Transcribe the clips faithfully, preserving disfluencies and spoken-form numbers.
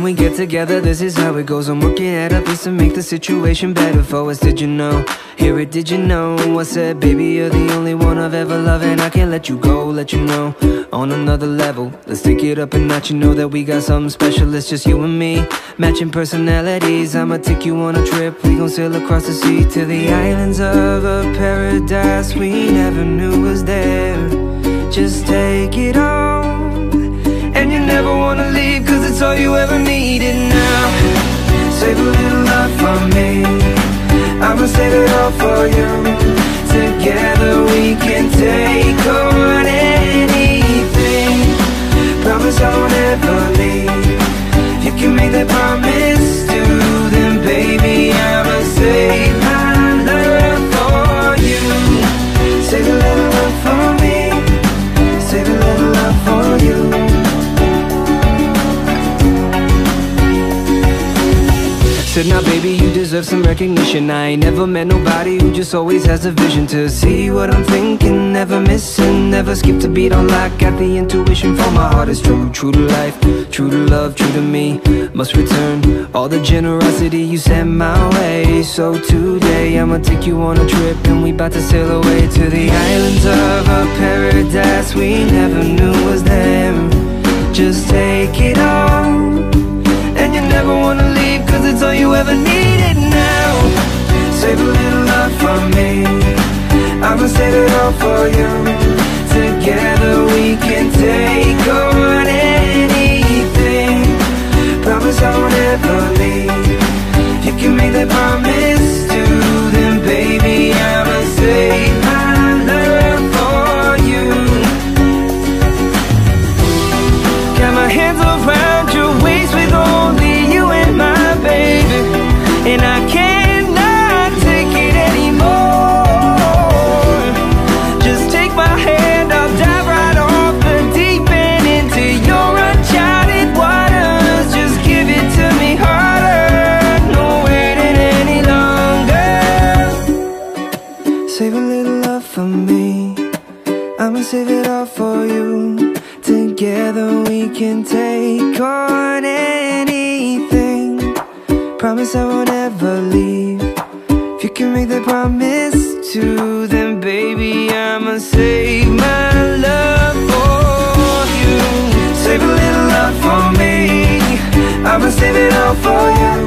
time we get together, this is how it goes. I'm working at a place to make the situation better for us. Did you know? Hear it, did you know? I said, baby, you're the only one I've ever loved, and I can't let you go, let you know. On another level, let's take it up a notch. You know that we got something special, it's just you and me. Matching personalities, I'ma take you on a trip. We gon' sail across the sea to the islands of a paradise we never knew was there. Just take it on, and you never wanna leave, cause it's all you ever needed now. Save a little love for me, I'm gonna save it all for you. Together we can take on anything. Promise I won't ever leave. If you can make that promise too, then baby I'm gonna save my love for you. Save a little love for me, save a little love for you. Said now baby you deserve some recognition. I ain't never met nobody who just always has a vision to see what I'm thinking, never missing, never skip the beat on lock. Got the intuition for my heart is true, true to life, true to love, true to me. Must return all the generosity you sent my way. So today I'ma take you on a trip, and we bout to sail away to the islands of a paradise we never knew was there. Just take it all, and you never wanna leave, cause it's all you ever needed now. Save a little love for me, I'ma save it all for you. Together we can take on anything. Promise I won't ever leave. If you can make that promise too, then baby I'ma save my love for you. Got my hands around your waist with only you and my baby, and I cannot take it anymore. Just take my hand, I'll dive right off the deep end into your uncharted waters. Just give it to me harder, no waiting any longer. Save a little love for me, I'ma save it all for you. Together we can take on anything. Promise I won't ever leave. If you can make that promise too, then baby I'ma save my love for you. Save a little love for me, I'ma save it all for you.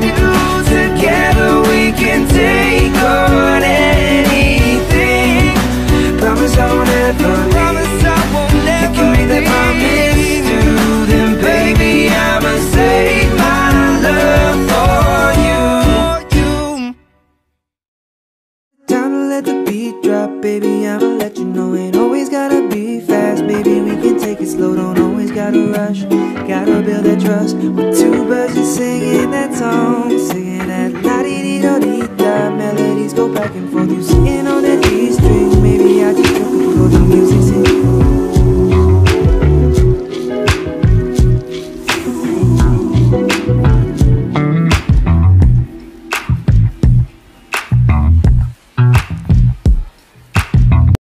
Together we can take on anything. Promise I won't ever leave. You can make that promise too, then baby I'ma save my love for you. Time to let the beat drop, baby, I'ma let you know. Ain't always gotta be fast, baby, we can take it slow. Don't always gotta rush, gotta build that trust. With two birds just singing that song, singing that la-di-di-do-di-da. Melodies go back and forth, you singing on that